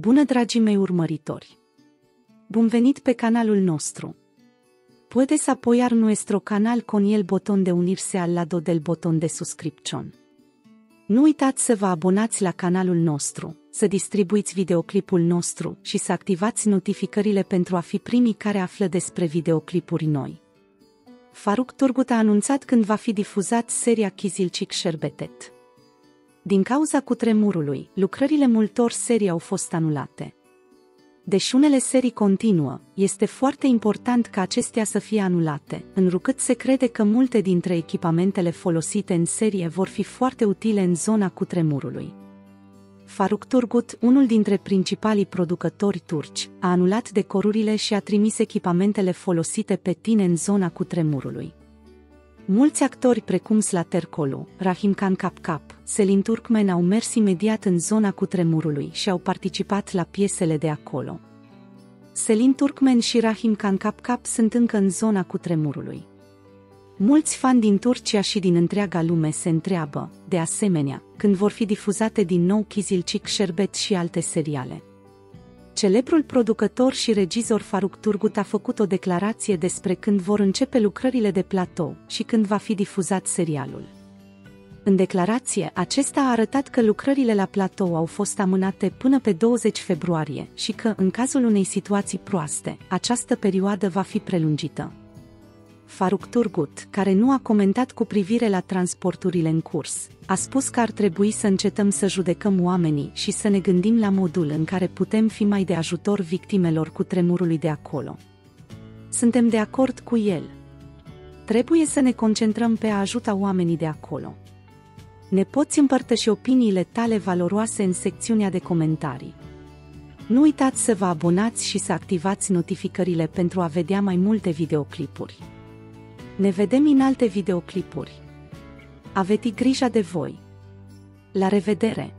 Bună, dragii mei urmăritori! Bun venit pe canalul nostru! Puedes apoyar nuestro canal con el botón de unirse al lado del botón de suscripción. Nu uitați să vă abonați la canalul nostru, să distribuiți videoclipul nostru și să activați notificările pentru a fi primii care află despre videoclipuri noi. Faruk Turgut a anunțat când va fi difuzat seria Kızılcık Şerbeti. Din cauza cutremurului, lucrările multor serii au fost anulate. Deși unele serii continuă, este foarte important ca acestea să fie anulate, întrucât se crede că multe dintre echipamentele folosite în serie vor fi foarte utile în zona cutremurului. Faruk Turgut, unul dintre principalii producători turci, a anulat decorurile și a trimis echipamentele folosite pe tine în zona cutremurului. Mulți actori precum Sıla Turkoğlu, Rahim Khan Kapkap, Selim Turkmen au mers imediat în zona cutremurului și au participat la piesele de acolo. Selim Turkmen și Rahim Khan Kapkap sunt încă în zona cutremurului. Mulți fani din Turcia și din întreaga lume se întreabă, de asemenea, când vor fi difuzate din nou Kızılcık Şerbeti și alte seriale. Celebrul producător și regizor Faruk Turgut a făcut o declarație despre când vor începe lucrările de platou și când va fi difuzat serialul. În declarație, acesta a arătat că lucrările la platou au fost amânate până pe 20 februarie și că, în cazul unei situații proaste, această perioadă va fi prelungită. Faruk Turgut, care nu a comentat cu privire la transporturile în curs, a spus că ar trebui să încetăm să judecăm oamenii și să ne gândim la modul în care putem fi mai de ajutor victimelor cutremurului de acolo. Suntem de acord cu el. Trebuie să ne concentrăm pe a ajuta oamenii de acolo. Ne poți împărtăși opiniile tale valoroase în secțiunea de comentarii. Nu uitați să vă abonați și să activați notificările pentru a vedea mai multe videoclipuri. Ne vedem în alte videoclipuri. Aveți grijă de voi. La revedere!